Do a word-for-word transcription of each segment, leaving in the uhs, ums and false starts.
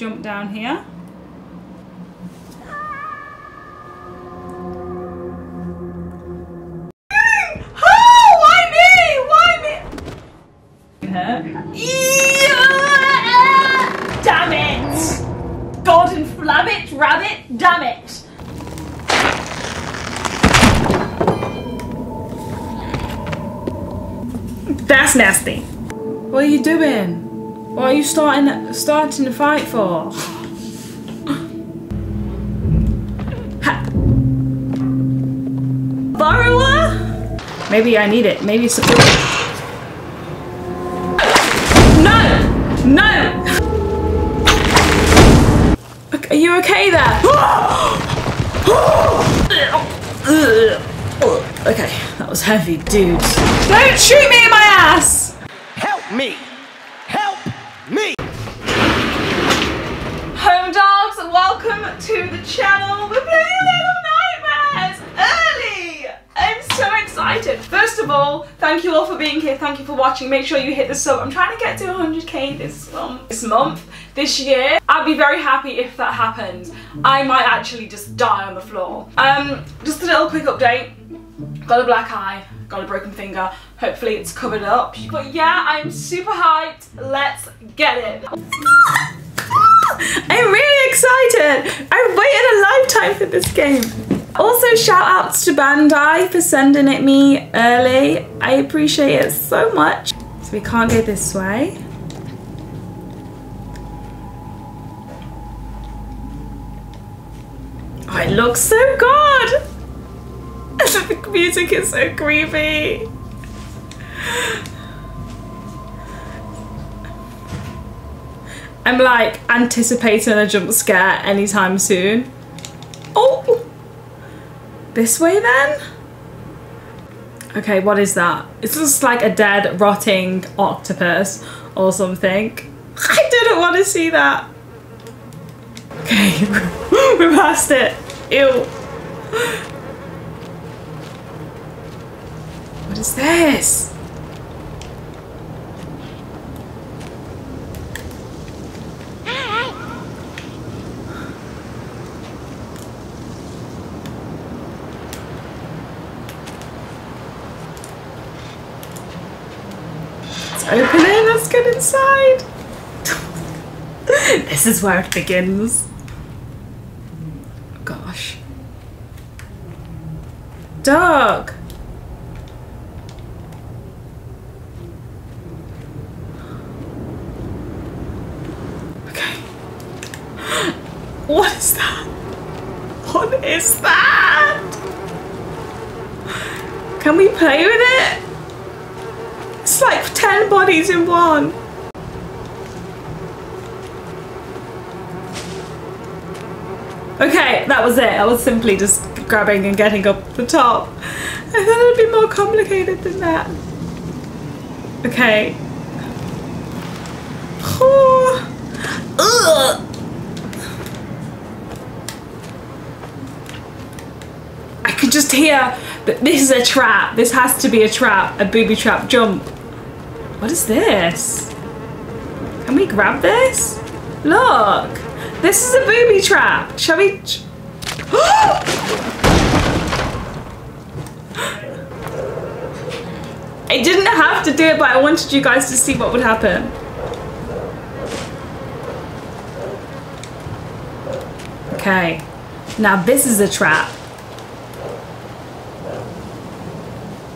you jump down here. Rabbit, damn it! That's nasty. What are you doing? What are you starting starting to fight for? Borrower? Maybe I need it. Maybe support. No! No! Are you okay there? Okay, that was heavy, dude. Don't shoot me in my ass! Help me! Help me! Home dogs, welcome to the channel. We're playing Little Nightmares early! I'm so excited. First of all, thank you all for being here. Thank you for watching. Make sure you hit the sub. I'm trying to get to one hundred K this month. This month. This year. I'd be very happy if that happens. I might actually just die on the floor. Um, just a little quick update. Got a black eye, got a broken finger. Hopefully it's covered up. But yeah, I'm super hyped. Let's get it. I'm really excited. I've waited a lifetime for this game. Also, shout outs to Bandai for sending it me early. I appreciate it so much. So we can't go this way. Oh, it looks so good! The music is so creepy! I'm like anticipating a jump scare anytime soon. Oh! This way then? Okay, what is that? It's just like a dead, rotting octopus or something. I didn't want to see that! Okay, we're past it. Ew. What is this? Let's open it. Let's get inside. This is where it begins. Gosh. Dog! Okay. What is that? What is that? Can we play with it? It's like ten bodies in one. Okay, that was it. I was simply just grabbing and getting up the top. I thought it would be more complicated than that. Okay. Oh. Ugh. I could just hear that this is a trap. This has to be a trap. A booby trap jump. What is this? Can we grab this? Look. This is a booby trap. Shall we? I didn't have to do it, but I wanted you guys to see what would happen. Okay. Now this is a trap.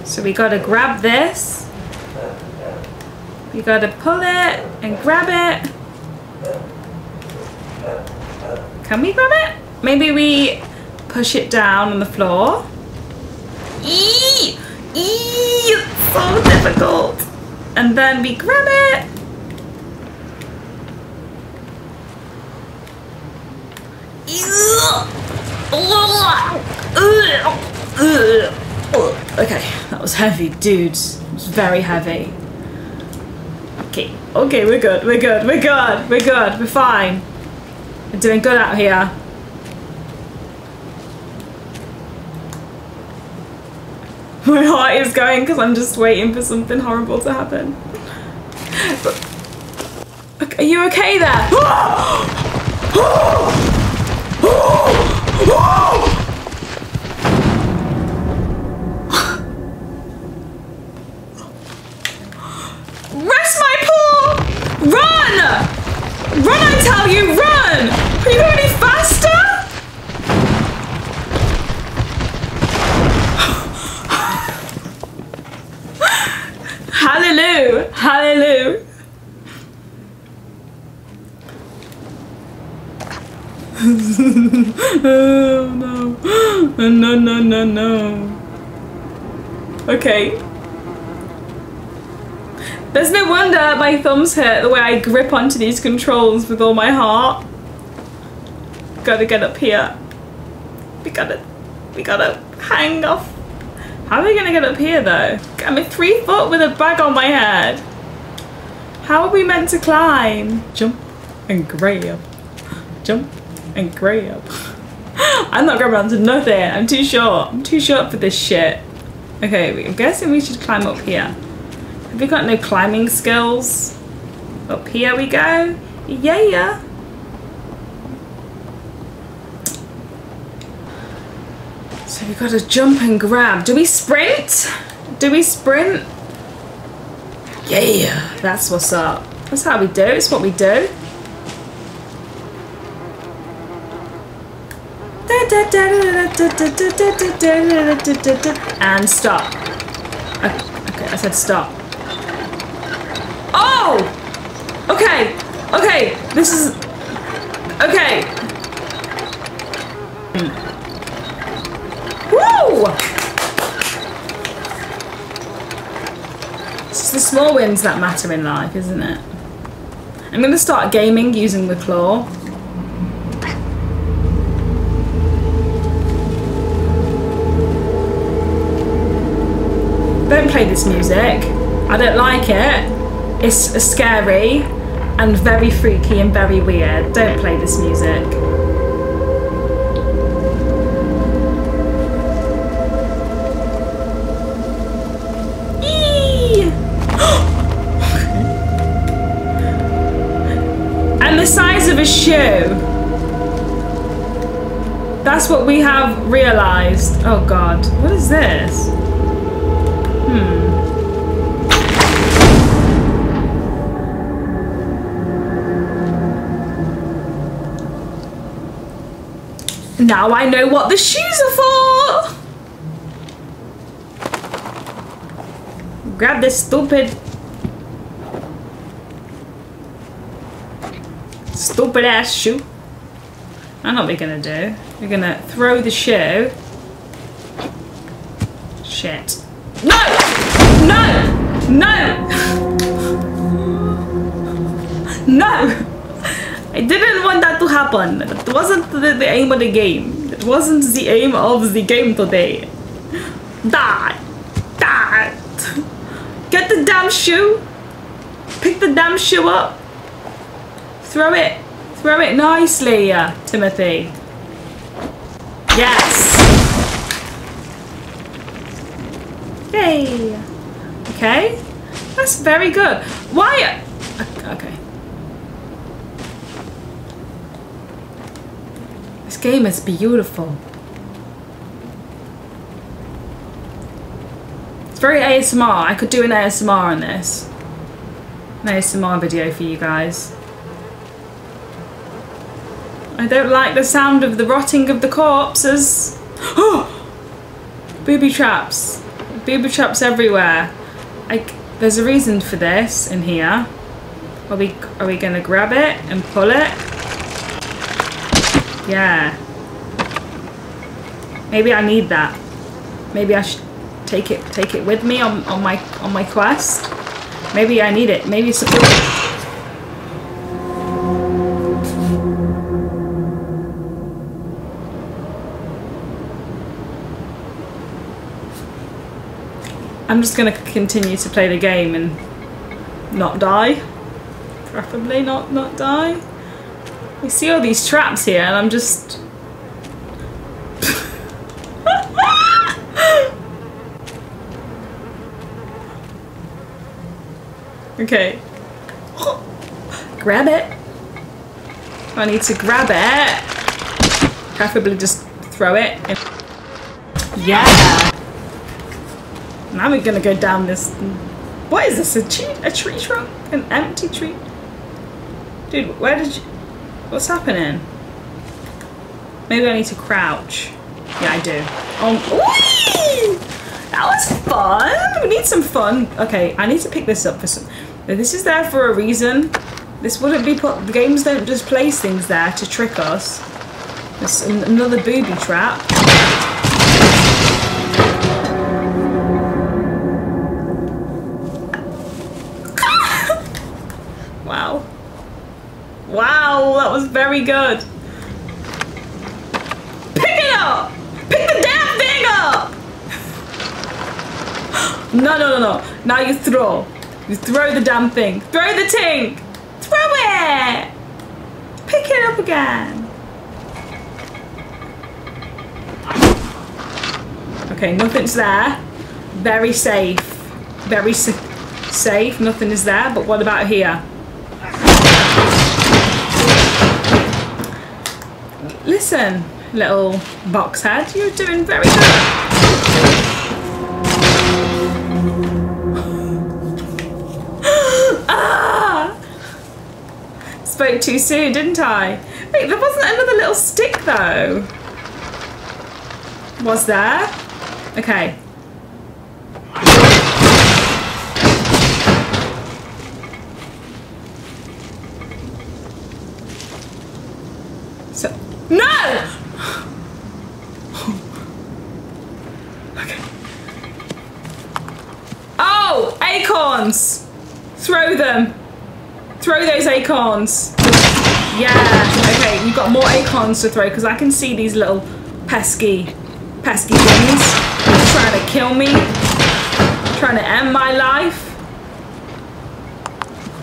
So we gotta grab this. We gotta pull it and grab it. Can we grab it? Maybe we push it down on the floor. Eee! Eee! It's so difficult. And then we grab it. Okay, that was heavy, dude. It was very heavy. Okay, okay, we're good, we're good, we're good, we're good, we're fine. We're doing good out here. My heart is going because I'm just waiting for something horrible to happen. But, are you okay there? Rest my paw! Run! Run, I tell you, run! Can you go any faster? Hallelujah! Hallelujah! Oh no. No, no, no, no. Okay. There's no wonder my thumbs hurt the way I grip onto these controls with all my heart. Gotta get up here. We gotta, we gotta hang off. How are we gonna get up here though? I'm a three foot with a bag on my head. How are we meant to climb? Jump and grab. Jump and grab. I'm not grabbing onto nothing. I'm too short. I'm too short for this shit. Okay, I'm guessing we should climb up here. Have we got no climbing skills? Up here we go. Yeah, yeah. So we gotta jump and grab. Do we sprint? Do we sprint? Yeah, that's what's up. That's how we do. It's what we do. And stop. Okay, I said stop. Oh! Okay, okay, this is... Okay. Woo! It's the small wins that matter in life, isn't it? I'm gonna start gaming using the claw. Don't play this music. I don't like it. It's scary and very freaky and very weird. Don't play this music. Eee! And the size of a shoe. That's what we have realized. Oh God, what is this? Hmm. Now I know what the shoes are for! Grab this stupid... Stupid ass shoe. I know what we're gonna do. We're gonna throw the shoe. Shit. No! No! No! No! I didn't want that to happen. That wasn't the, the aim of the game. That wasn't the aim of the game today. Die! Die! Get the damn shoe! Pick the damn shoe up! Throw it! Throw it nicely, Timothy. Yes! Yay! Okay, that's very good. Why? Okay. This game is beautiful. It's very A S M R. I could do an A S M R on this. An A S M R video for you guys. I don't like the sound of the rotting of the corpses. Oh! Booby traps. Booby traps everywhere. I, there's a reason for this in here. Are we are we gonna grab it and pull it? Yeah. Maybe I need that. Maybe I should take it take it with me on, on my on my quest. Maybe I need it. Maybe support. I'm just gonna continue to play the game and not die. Preferably not not die. I see all these traps here and I'm just... Okay. Grab it. I need to grab it. Preferably just throw it in. Yeah. Now we're gonna go down this. What is this? A tree, a tree trunk? An empty tree? Dude, where did you... What's happening? Maybe I need to crouch. Yeah, I do. Oh, whee! That was fun! We need some fun. Okay, I need to pick this up for some... This is there for a reason. This wouldn't be put... The games don't just place things there to trick us. It's an another booby trap. Wow. Wow, that was very good. Pick it up! Pick the damn thing up! No, no, no, no. Now you throw. You throw the damn thing. Throw the thing! Throw it! Pick it up again. Okay, nothing's there. Very safe. Very sa safe. Nothing is there, but what about here? Listen, little box head, you're doing very good. Ah! Spoke too soon, didn't I? Wait, there wasn't another little stick though. Was there? Okay. So no. Okay. Oh, acorns. Throw them. Throw those acorns. Yeah. Okay, you've got more acorns to throw because I can see these little pesky, pesky things. Trying to kill me, trying to end my life.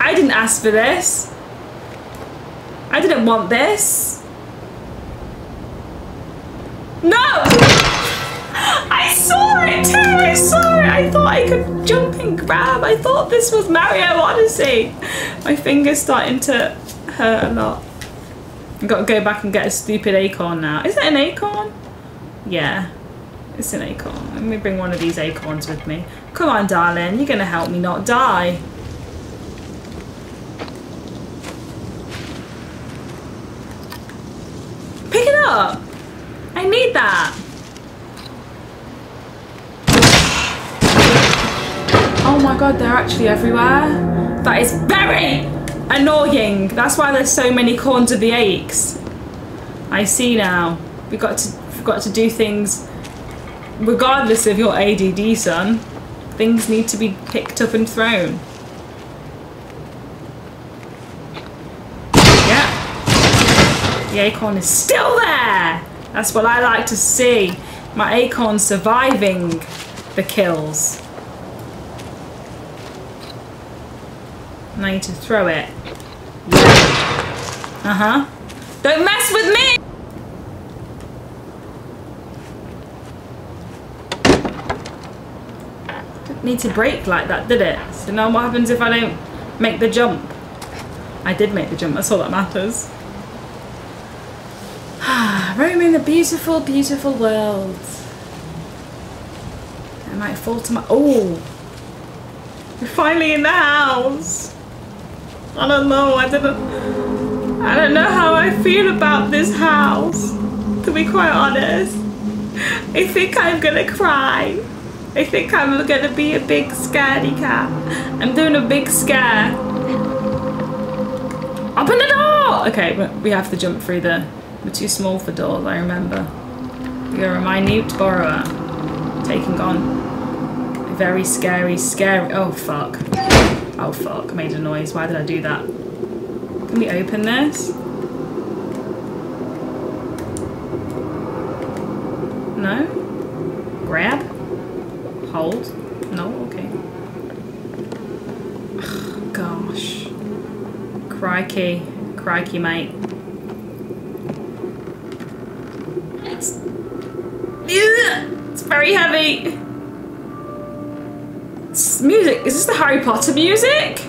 I didn't ask for this. I didn't want this. No! I saw it too, I saw it. I thought I could jump and grab. I thought this was Mario Odyssey. My finger's starting to hurt a lot. I've got to go back and get a stupid acorn now. Is it an acorn? Yeah. It's an acorn. Let me bring one of these acorns with me. Come on, darling. You're going to help me not die. Pick it up. I need that. Oh my God, they're actually everywhere. That is very annoying. That's why there's so many corns of the aches. I see now. We've got to, we've got to do things... Regardless of your A D D, son, things need to be picked up and thrown. Yeah. The acorn is still there! That's what I like to see. My acorn surviving the kills. And I need to throw it. Uh-huh. Don't mess with me! Need to break like that, did it? So now what happens if I don't make the jump? I did make the jump, that's all that matters. Roaming the beautiful, beautiful world. I might fall to my... Oh! We're finally in the house! I don't know, I didn't... I don't know how I feel about this house, to be quite honest. I think I'm gonna cry. I think I'm gonna be a big scaredy cat. I'm doing a big scare. Open the door! Okay, we have to jump through the... We're too small for doors, I remember. You're a minute borrower. Taking on a very scary, scary... Oh, fuck. Oh, fuck. I made a noise. Why did I do that? Can we open this? No? Grab? Hold? No? Okay. Ugh, gosh. Crikey. Crikey, mate. It's... It's very heavy. It's music. Is this the Harry Potter music?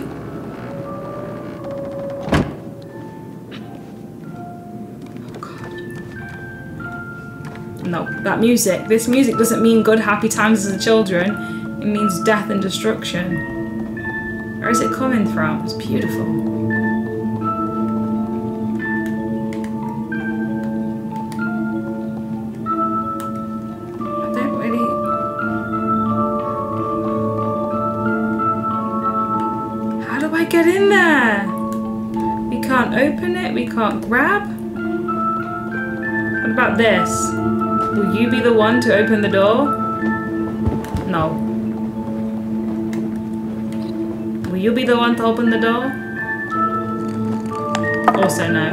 No, that music. This music doesn't mean good happy times as the children. It means death and destruction. Where is it coming from? It's beautiful. Get in there! We can't open it, we can't grab. What about this? Will you be the one to open the door? No. Will you be the one to open the door? Also no.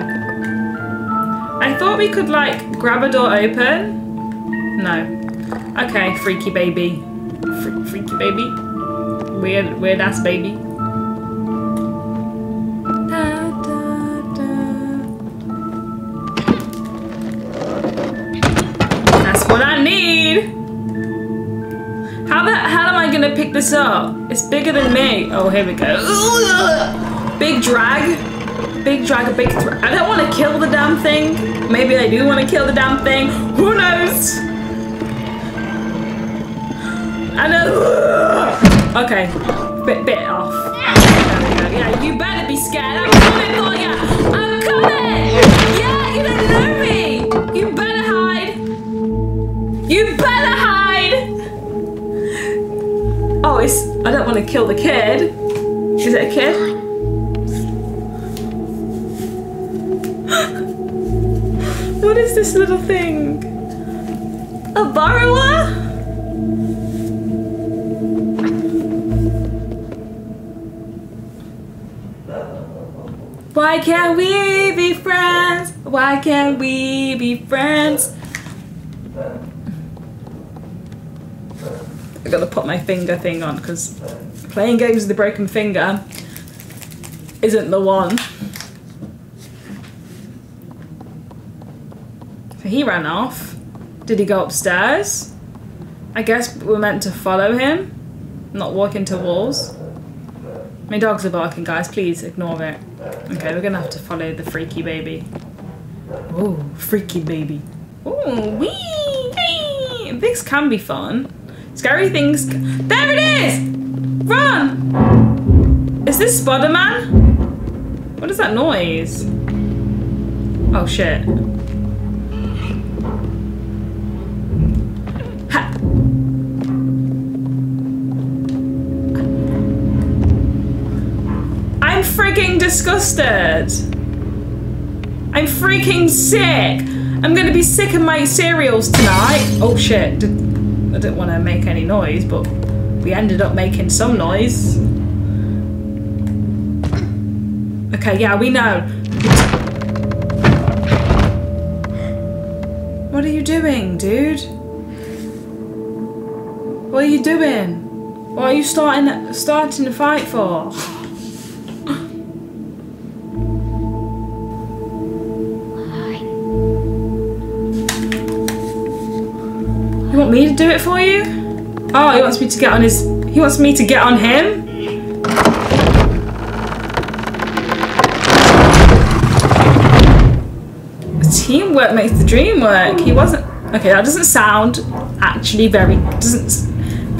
I thought we could like grab a door open. No. Okay, freaky baby. Fre- freaky baby. Weird, weird ass baby. Pick this up. It's bigger than me. Oh, here we go. Ugh. Big drag. Big drag, big drag. I don't want to kill the damn thing. Maybe I do want to kill the damn thing. Who knows? I know. Okay. Bit, bit off. Yeah, you better be scared. I'm coming for you. I'm coming. Yeah, you don't know me. You better hide. You better hide. Oh, it's, I don't want to kill the kid. Is it a kid? What is this little thing? A borrower? Why can't we be friends? Why can't we be friends? I gotta put my finger thing on because playing games with the broken finger isn't the one. So he ran off. Did he go upstairs? I guess we're meant to follow him, not walk into walls. My dogs are barking, guys, please ignore it. Okay, we're gonna have to follow the freaky baby. Ooh, freaky baby. Ooh, wee, wee. This can be fun. Scary things. There it is! Run! Is this Spider-Man? What is that noise? Oh shit. Ha! I'm freaking disgusted. I'm freaking sick. I'm gonna be sick of my cereals tonight. Oh shit. Did I didn't want to make any noise, but we ended up making some noise. Okay, yeah, we know. What are you doing, dude? What are you doing? What are you starting starting to fight for? Me to do it for you? Oh, he wants me to get on his. He wants me to get on him? Teamwork makes the dream work. He wasn't. Okay, that doesn't sound actually very. Doesn't.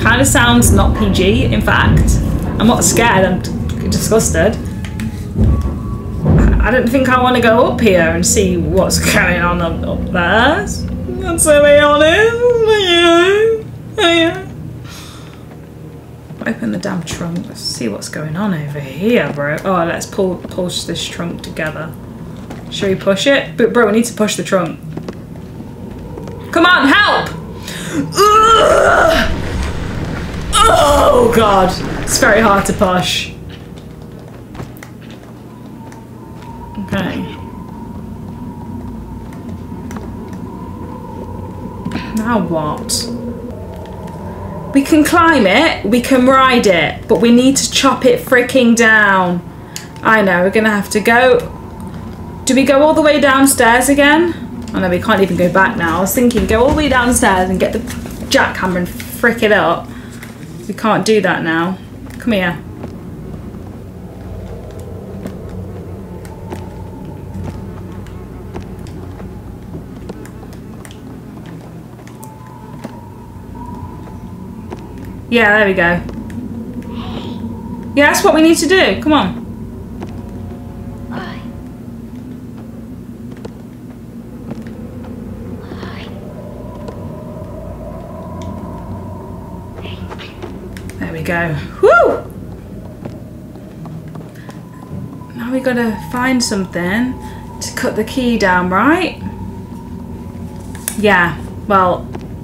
Kind of sounds not P G, in fact. I'm not scared, I'm disgusted. I don't think I want to go up here and see what's going on up, up there. That's so honest. Oh yeah. Oh yeah. Open the damn trunk. Let's see what's going on over here, bro. Oh, let's pull push this trunk together. Should we push it? But bro, we need to push the trunk. Come on, help! Ugh! Oh god, it's very hard to push. Okay. Now what? We can climb it, we can ride it, but we need to chop it freaking down. I know, we're gonna have to go. Do we go all the way downstairs again? Oh no, we can't even go back now. I was thinking, go all the way downstairs and get the jackhammer and frick it up. We can't do that now. Come here. Yeah, there we go. Yeah, that's what we need to do. Come on. There we go. Woo! Now we gotta find something to cut the key down, right? Yeah, well,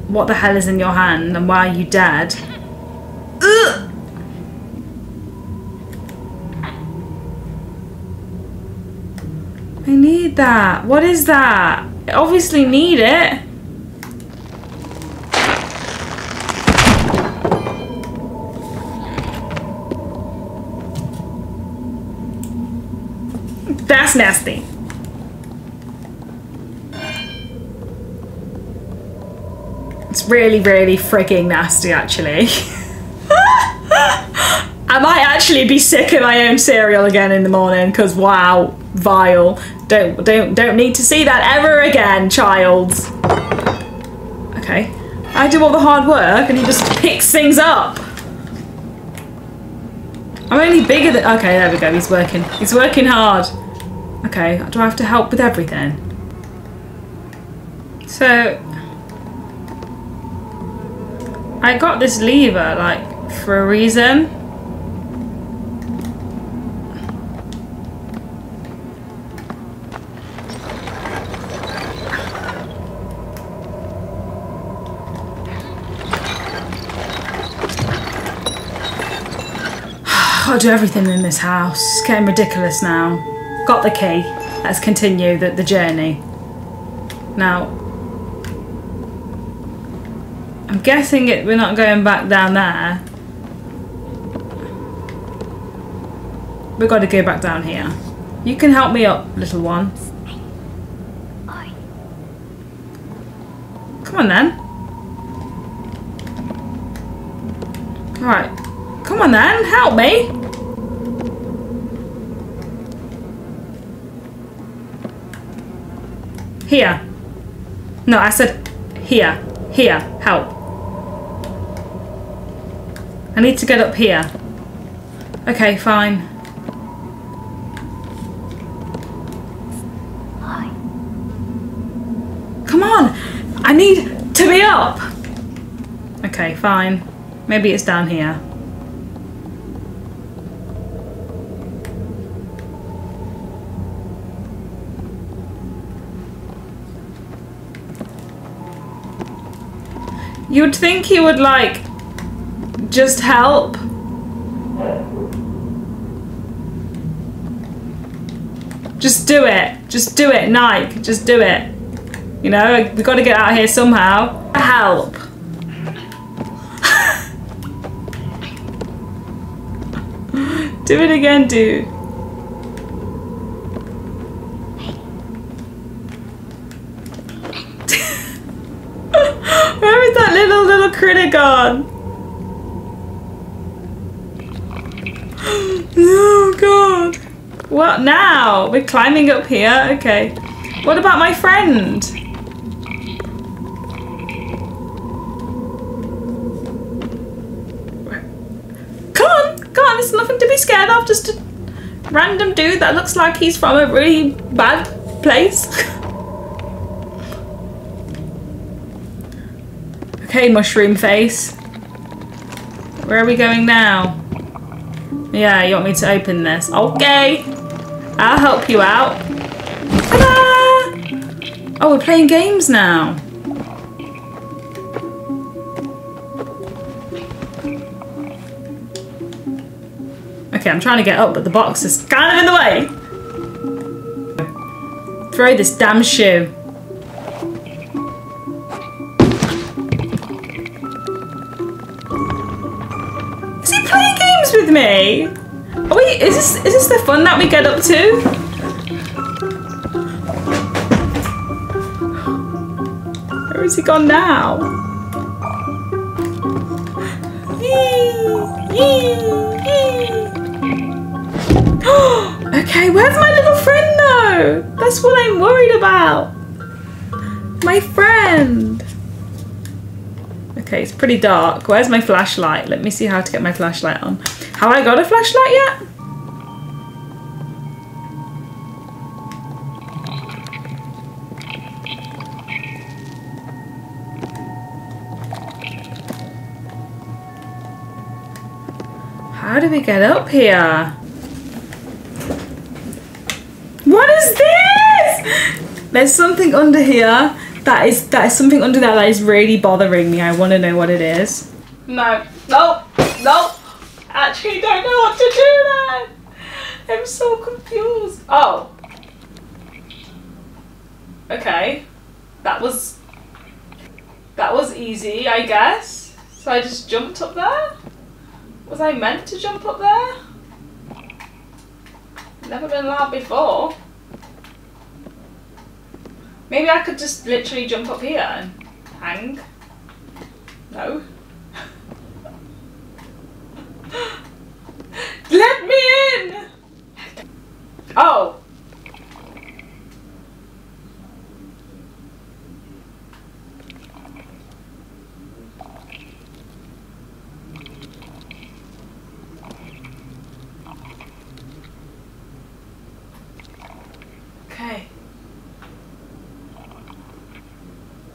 what the hell is in your hand and why are you dead? Ugh! I need that. What is that? I obviously need it. That's nasty. It's really, really frigging nasty, actually. I might actually be sick of my own cereal again in the morning, because wow, vile. Don't, don't, don't need to see that ever again, child. Okay. I do all the hard work, and he just picks things up. I'm only bigger than... Okay, there we go. He's working. He's working hard. Okay, do I have to help with everything? So... I got this lever, like, for a reason. I do everything in this house. It's getting ridiculous now. Got the key. Let's continue the, the journey. Now... I'm guessing it, we're not going back down there. We've got to go back down here. You can help me up, little one. Come on then. Alright. Come on then, help me. Here. No, I said here. Here, help. I need to get up here. Okay, fine. Hi. Come on! I need to be up! Okay, fine. Maybe it's down here. You'd think he would, like, just help. Just do it. Just do it, Nike. Just do it. You know, we got to get out of here somehow. Help. Do it again, dude. Where is that little, little critter gone? Oh, God. What now? We're climbing up here? Okay. What about my friend? Come on! Come on, there's nothing to be scared of. Just a random dude that looks like he's from a really bad place. Okay, mushroom face. Where are we going now? Yeah, you want me to open this? Okay. I'll help you out. Ta-da! Oh, we're playing games now. Okay, I'm trying to get up, but the box is kind of in the way. Throw this damn shoe. Me? Are we, is this is this the fun that we get up to? Where is he gone now? Okay, where's my little friend though? That's what I'm worried about. My friend. Okay, it's pretty dark. Where's my flashlight? Let me see how to get my flashlight on. Have I got a flashlight yet? How do we get up here? What is this? There's something under here. That is that is something under there that is really bothering me. I want to know what it is. No, no, no. Actually, don't know what to do there. I'm so confused. Oh. Okay. That was that was easy, I guess. So I just jumped up there. Was I meant to jump up there? Never been allowed before. Maybe I could just literally jump up here and hang. No. Let me in! Oh.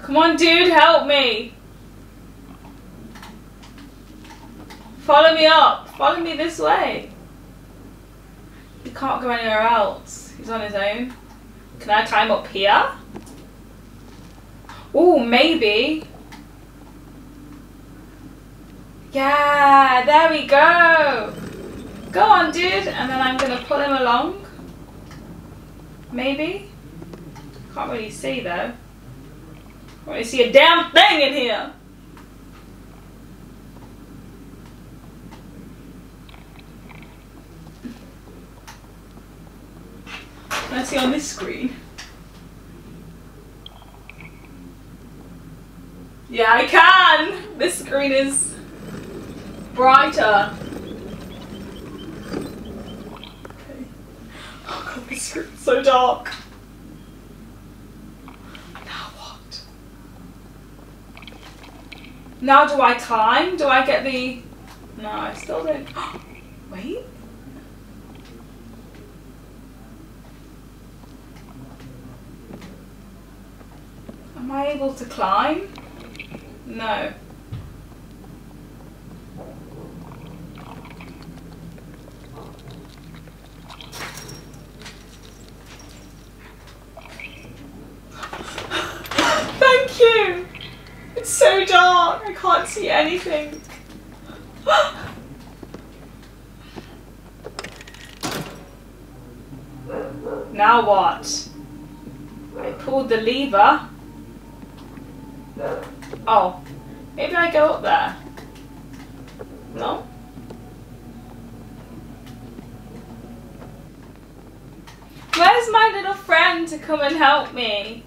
Come on, dude, help me. Follow me up. Follow me this way. He can't go anywhere else. He's on his own. Can I climb up here? Ooh, maybe. Yeah, there we go. Go on, dude. And then I'm going to pull him along. Maybe. Can't really see, though. I don't see a damn thing in here. I see on this screen. Yeah, I can. This screen is brighter. Okay. Oh god, this screen's so dark. Now do I climb? Do I get the... No, I still don't... Wait. Am I able to climb? No. Thank you! It's so dark, I can't see anything. Now what? I pulled the lever. Oh, maybe I go up there. No? Where's my little friend to come and help me?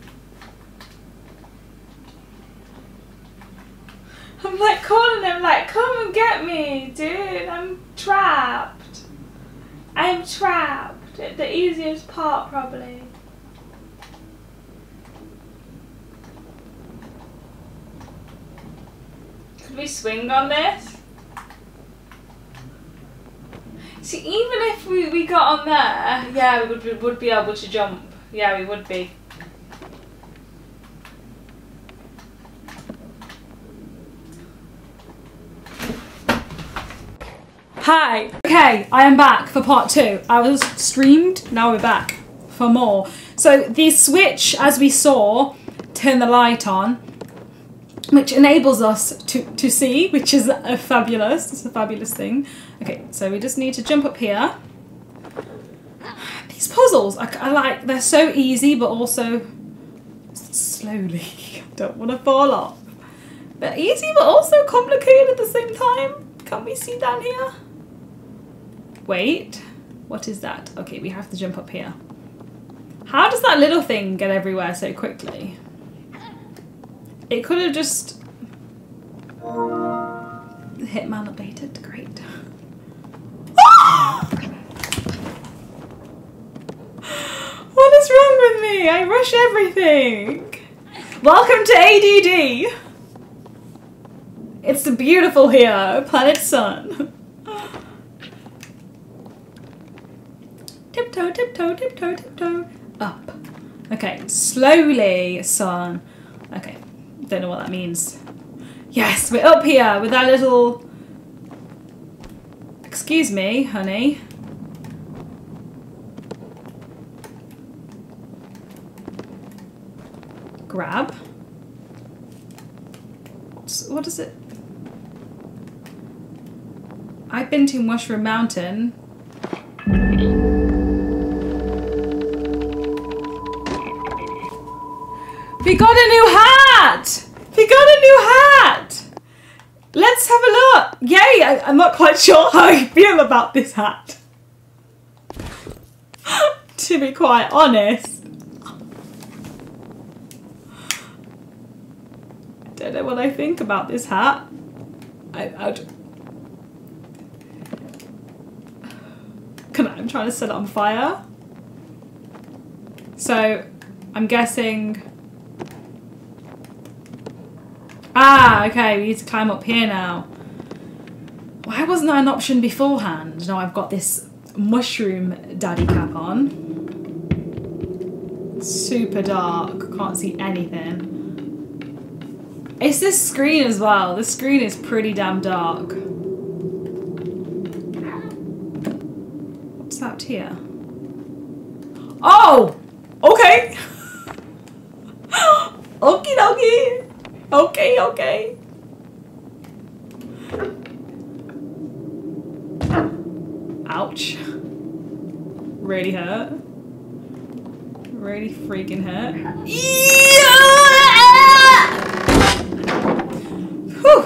I'm like calling him like, come and get me, dude, I'm trapped. I'm trapped. The easiest part, probably. Could we swing on this? See, even if we, we got on there, yeah, we would, we would be able to jump. Yeah, we would be. Hi! Okay, I am back for part two. I was streamed, now we're back for more. So the switch, as we saw, turn the light on, which enables us to, to see, which is a fabulous, it's a fabulous thing. Okay, so we just need to jump up here. These puzzles, I, I like, they're so easy, but also slowly. I don't want to fall off. They're easy, but also complicated at the same time. Can we see down here? Wait, what is that? Okay, we have to jump up here. How does that little thing get everywhere so quickly? It could have just... Hitman updated, great. Ah! What is wrong with me? I rush everything. Welcome to A D D. It's beautiful here, planet sun. Tiptoe, tiptoe, tiptoe, tiptoe. Up. Okay, slowly, sun. Okay, don't know what that means. Yes, we're up here with our little... Excuse me, honey. Grab. What is it? I've been to Mushroom Mountain. We got a new hat! We got a new hat! Let's have a look! Yay! I, I'm not quite sure how I feel about this hat. To be quite honest. I don't know what I think about this hat. I, I Can I, I'm trying to set it on fire. So, I'm guessing... Ah, okay, we need to climb up here now. Why wasn't that an option beforehand? Now I've got this mushroom daddy cap on. It's super dark, can't see anything. It's this screen as well. The screen is pretty damn dark. What's out here? Oh! Okay! Okie dokie! Okay, okay. Ouch. Really hurt. Really freaking hurt. Whew.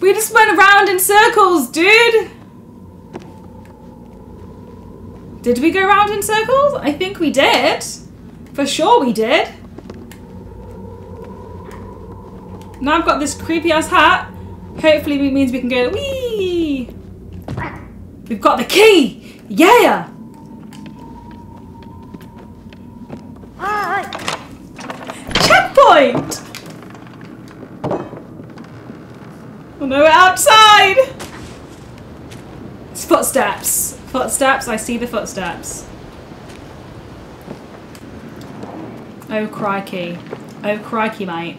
We just went around in circles, dude. Did we go round in circles? I think we did. For sure we did. Now I've got this creepy ass hat. Hopefully it means we can go wee. We've got the key! Yeah! Checkpoint! Oh no, we're outside! It's footsteps. Footsteps, I see the footsteps. Oh crikey. Oh crikey, mate.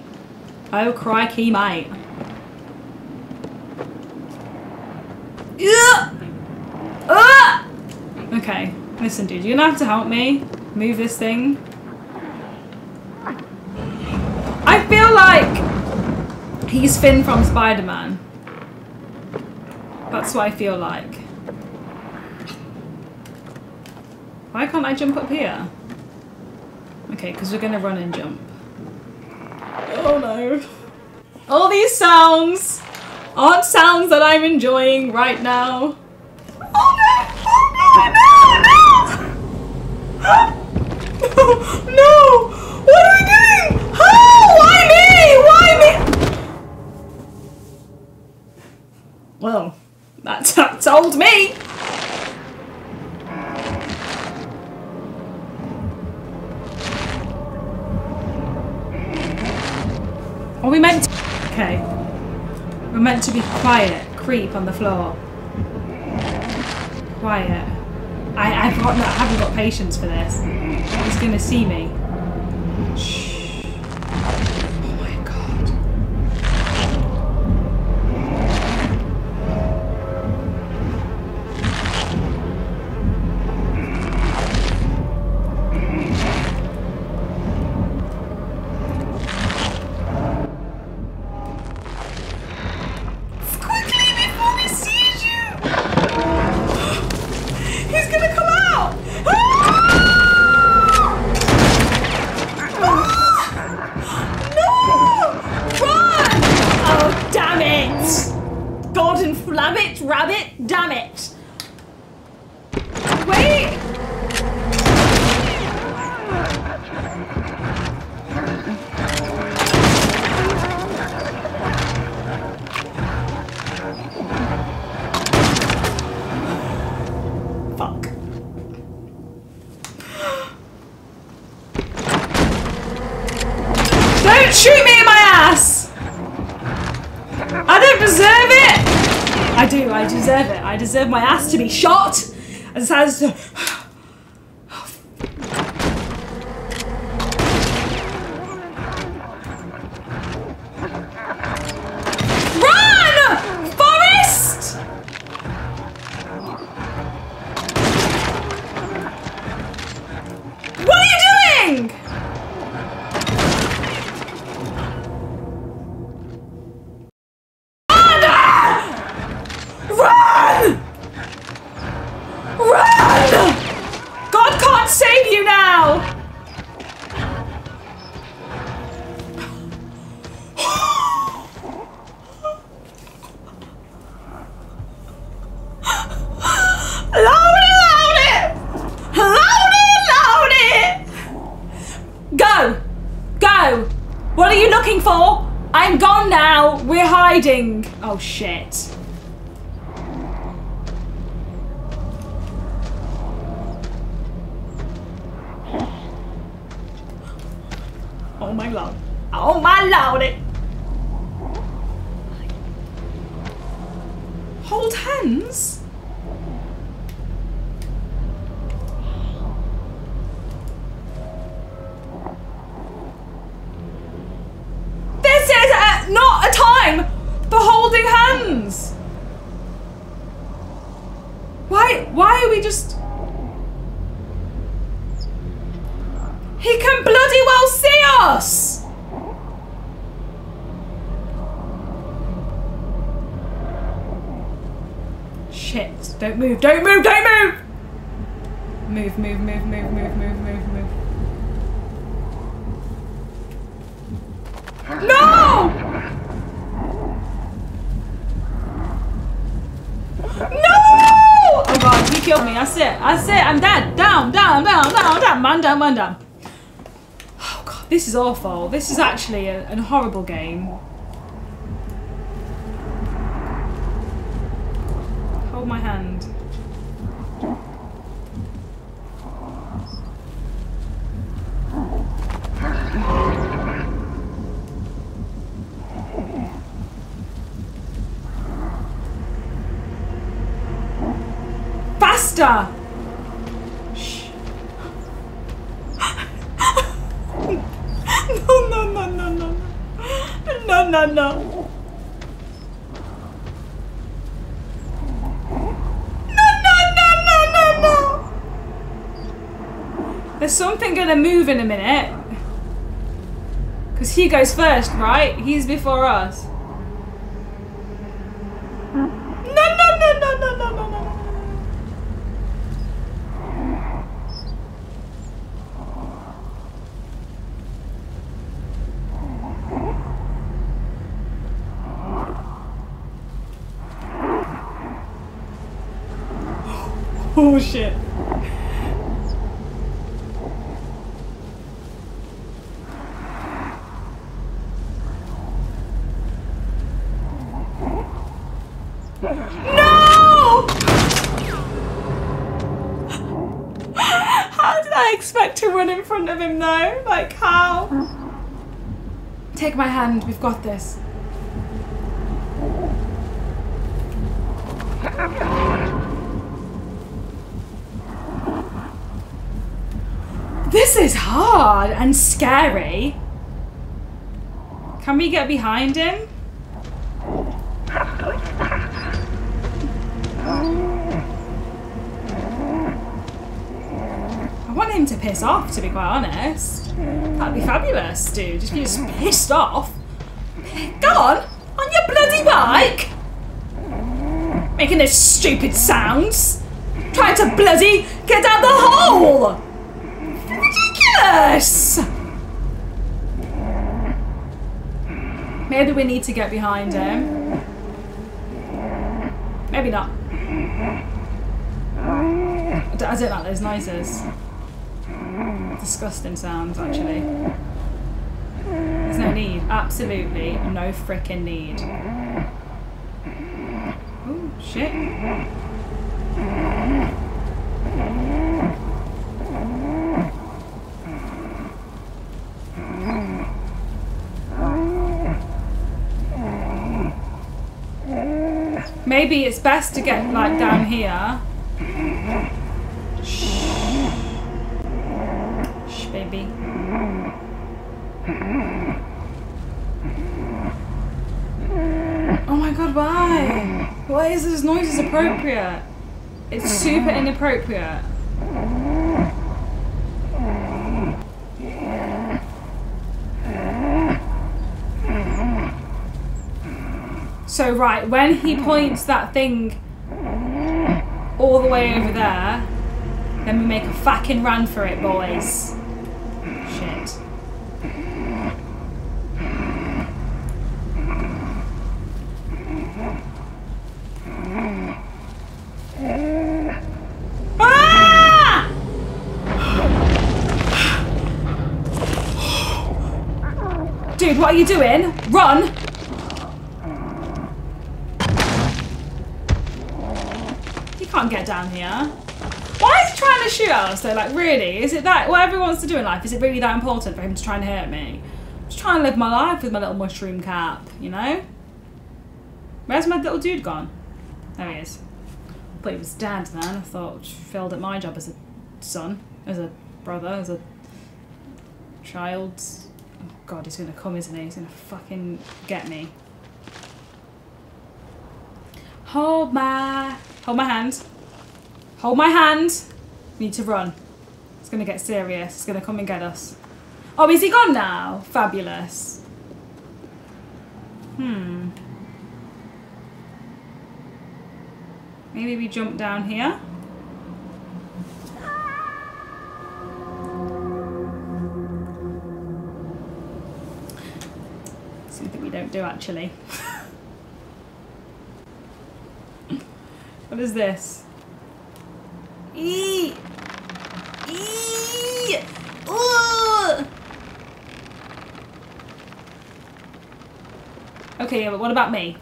Oh crikey, mate. Ugh! Ugh! Okay, listen dude, you're gonna have to help me move this thing. I feel like he's Finn from Spider-Man. That's what I feel like. Why can't I jump up here? Okay, because we're gonna run and jump. Oh no. All these sounds aren't sounds that I'm enjoying right now. Oh no! Oh no! No! No! No! No! What are we doing? Oh! Why me? Why me? Well, that's that's old me! Are we meant to? Okay. We're meant to be quiet. Creep on the floor. Quiet. I, I've got, I haven't got patience for this. He's gonna see me. Shh. Oh my I deserve it. I deserve my ass to be shot. As as. Oh shit. Oh my lord. Oh my lordy. Hold hands? This is a, not a time for holding hands! Why, why are we just... He can bloody well see us! Shit, don't move, don't move, don't move! Move, move, move, move, move, move, move, move. No! Killed me, that's it, that's it, I'm dead, down, down, down, down, down, man down, man down. Oh god, this is awful, this is actually a, a horrible game. Hold my hand. Faster! No, no, no, no, no. No, no, no. No, no, no, no, no, no. There's something gonna move in a minute. Because he goes first, right? He's before us. No, no, no, no, no, no, no, no. Oh shit. No! How did I expect to run in front of him though? Like how? Take my hand, we've got this. This is hard and scary. Can we get behind him? I want him to piss off, to be quite honest. That'd be fabulous, dude. If he was pissed off. Go on, on your bloody bike. Making those stupid sounds. Trying to bloody get down the hole. Yes! Maybe we need to get behind him. Maybe not. I don't like those noises. Disgusting sounds, actually. There's no need. Absolutely no frickin' need. Oh, shit. Maybe it's best to get like down here. Shh. Shh, baby. Oh my god, why? Why is this noise appropriate? It's super inappropriate. So right, when he points that thing all the way over there, then we make a fucking run for it, boys. Shit. Ah! Dude, what are you doing? Run! Can't get down here. Why is he trying to shoot us though? Like, really? Is it that, what everyone wants to do in life, is it really that important for him to try and hurt me? I'm just trying to live my life with my little mushroom cap, you know? Where's my little dude gone? There he is. I thought he was dead then. I thought, failed at my job as a son, as a brother, as a child. Oh god, he's gonna come, isn't he? He's gonna fucking get me. Hold my... Hold my hand. Hold my hand. We need to run. It's going to get serious. It's going to come and get us. Oh, is he gone now? Fabulous. Hmm. Maybe we jump down here. Something we don't do, actually. What is this? Eee! Eee! Ooh! Okay, yeah, but what about me?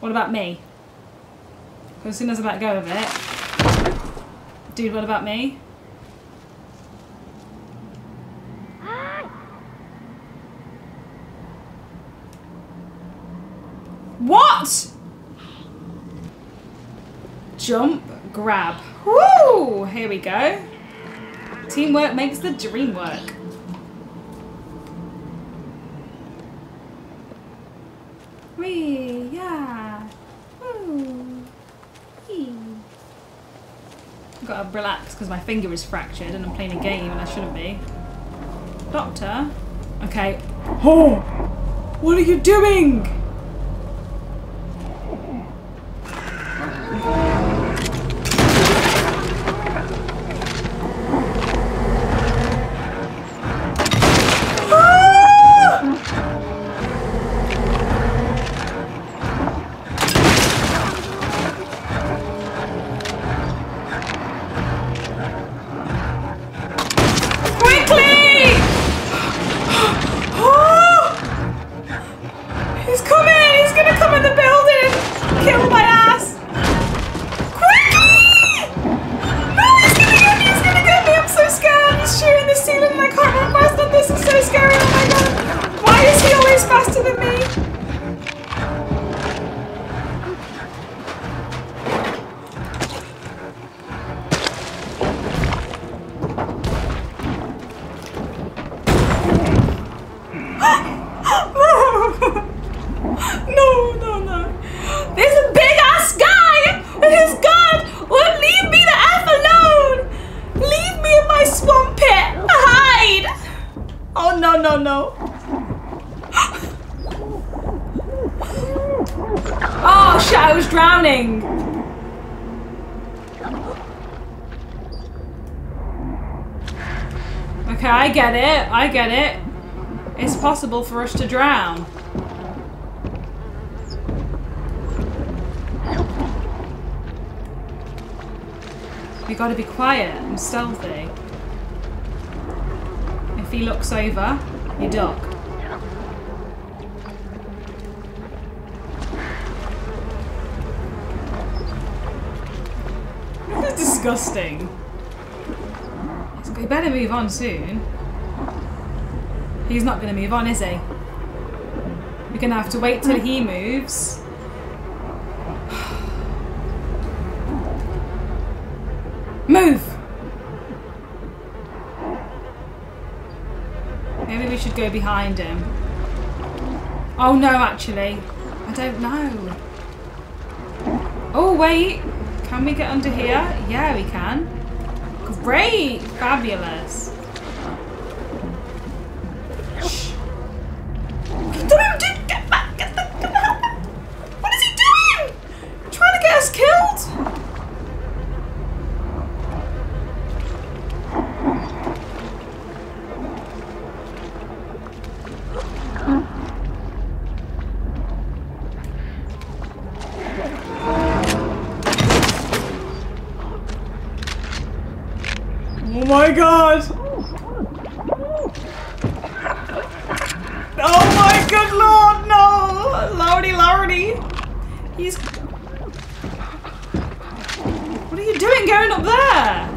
What about me? As soon as I let go of it. Dude, what about me? What? Jump, grab. Woo! Here we go. Teamwork makes the dream work. Wee, yeah. Woo. Yee. I've got to relax because my finger is fractured and I'm playing a game and I shouldn't be. Doctor. Okay. Oh! What are you doing? I get it. It's possible for us to drown. We gotta be quiet and stealthy. If he looks over, you duck. This is disgusting. We better move on soon. He's not going to move on, is he? We're going to have to wait till he moves. Move! Maybe we should go behind him. Oh no, actually. I don't know. Oh wait! Can we get under here? Yeah, we can. Great! Fabulous. Shh. Get back! Get back! Get back! What is he doing? Trying to get us killed? Oh my god! Oh my good lord, no! Lordy, lordy! He's... What are you doing going up there?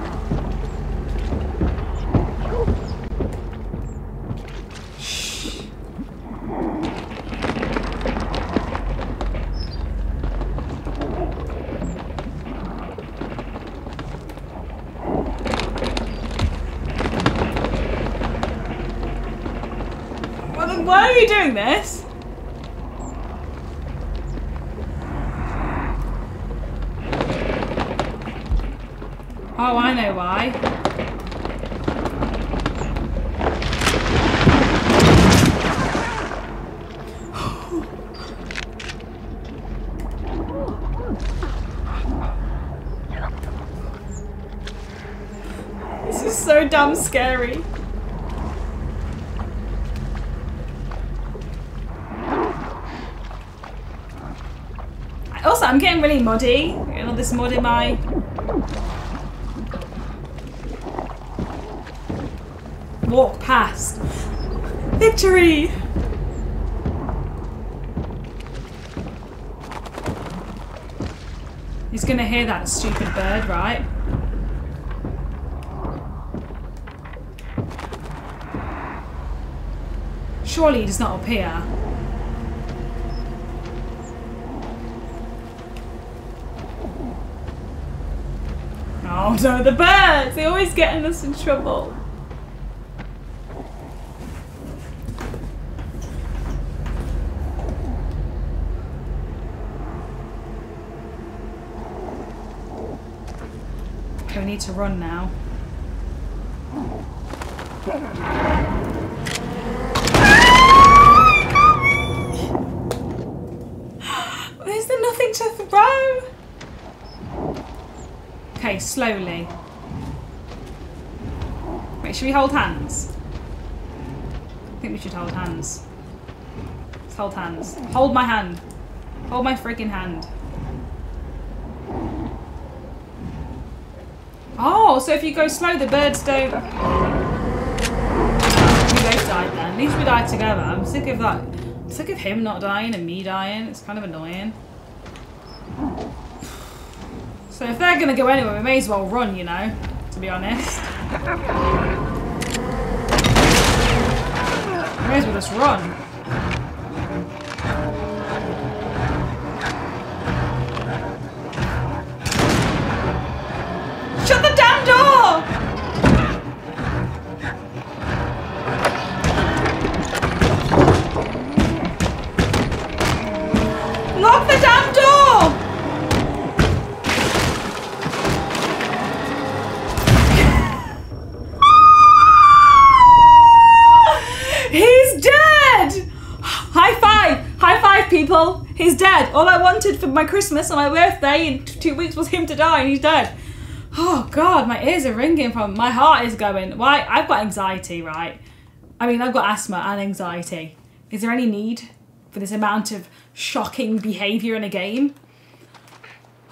Shh. Why are you doing this? Oh, I know why. This is so damn scary. Also, I'm getting really muddy. I'm getting all this mud in my... Walk past. Victory! He's gonna hear that stupid bird, right? Surely he does not appear. Oh no, the birds! They're always getting us in trouble. Okay, we need to run now. Is there nothing to throw? Okay, slowly. Wait, should we hold hands? I think we should hold hands. Let's hold hands. Hold my hand. Hold my freaking hand. Oh, so if you go slow, the birds don't... We both died then. At least we died together. I'm sick of that. I'm sick of him not dying and me dying. It's kind of annoying. So if they're going to go anywhere, we may as well run, you know, to be honest. We may as well just run. Shut the damn door! Lock the damn door! People, he's dead. All I wanted for my Christmas and my birthday in two weeks was him to die, and he's dead. Oh god, my ears are ringing from my heart is going. Why? I've got anxiety, right? I mean, I've got asthma and anxiety. Is there any need for this amount of shocking behaviour in a game?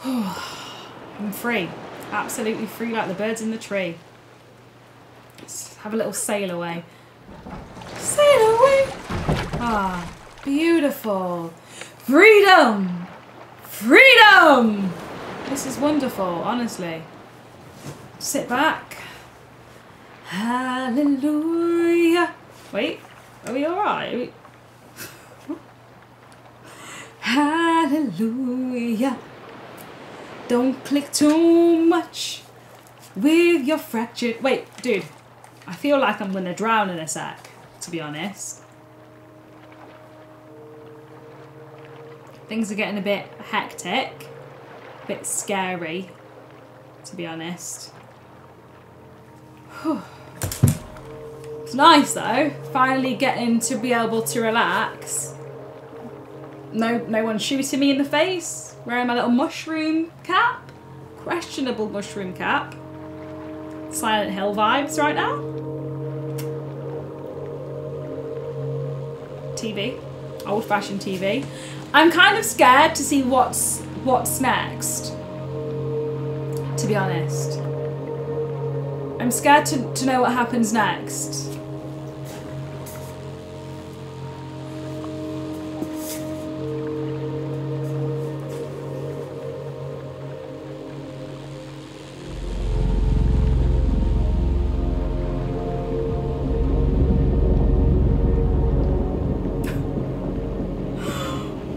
I'm free, absolutely free, like the birds in the tree. Let's have a little sail away. Sail away. Ah. Beautiful. Freedom! Freedom! This is wonderful, honestly. Sit back. Hallelujah. Wait, are we alright? We... Hallelujah. Don't click too much. with your fractured... Wait, dude. I feel like I'm gonna drown in a sec, to be honest. Things are getting a bit hectic. A bit scary, to be honest. Whew. It's nice though, finally getting to be able to relax. No, no one shooting me in the face. Wearing my little mushroom cap. Questionable mushroom cap. Silent Hill vibes right now. T V, old fashioned T V. I'm kind of scared to see what's, what's next, to be honest. I'm scared to, to know what happens next.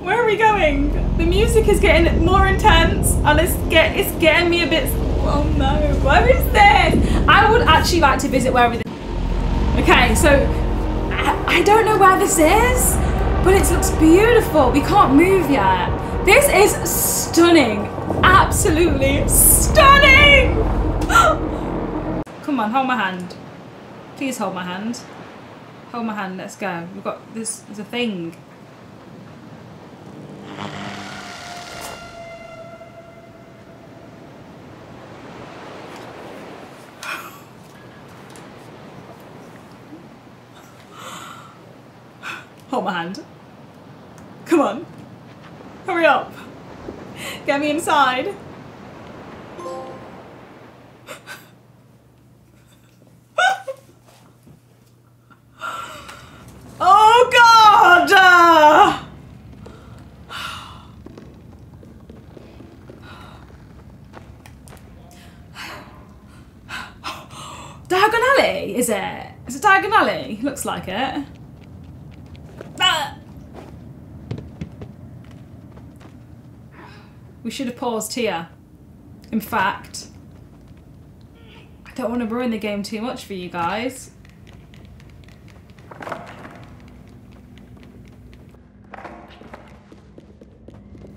Where are we going? The music is getting more intense and it's, get, it's getting me a bit... Oh no, where is this? I would actually like to visit wherever this is. Okay, so I, I don't know where this is, but it looks beautiful. We can't move yet. This is stunning. Absolutely stunning. Come on, hold my hand. Please hold my hand. Hold my hand, let's go. We've got this, there's a thing. Hold my hand. Come on. Hurry up. Get me inside. Oh God! Uh... Diagon Alley, is it? Is it Diagon Alley? Looks like it. We should have paused here. In fact, I don't want to ruin the game too much for you guys.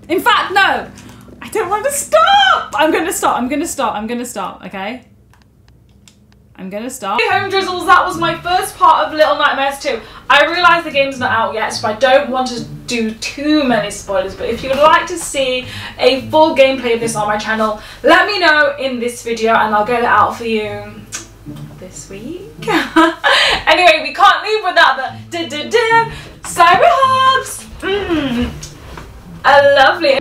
In fact, no! I don't want to stop! I'm going to stop, I'm going to stop, I'm going to stop, okay? I'm going to stop. Hey Home Drizzles, that was my first part of Little Nightmares two. I realise the game's not out yet, so I don't want to do too many spoilers, but if you would like to see a full gameplay of this on my channel, let me know in this video and I'll get it out for you this week. Anyway, we can't leave without the da-da-da cyber hubs. Mmm, a lovely...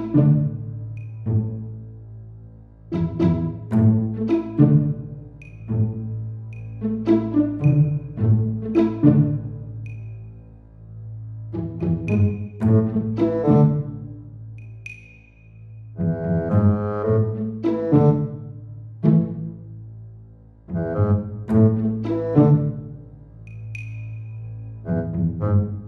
Thank you.